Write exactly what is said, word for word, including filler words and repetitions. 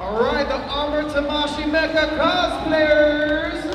All right, the Armored Tamashi Mecha cosplayers.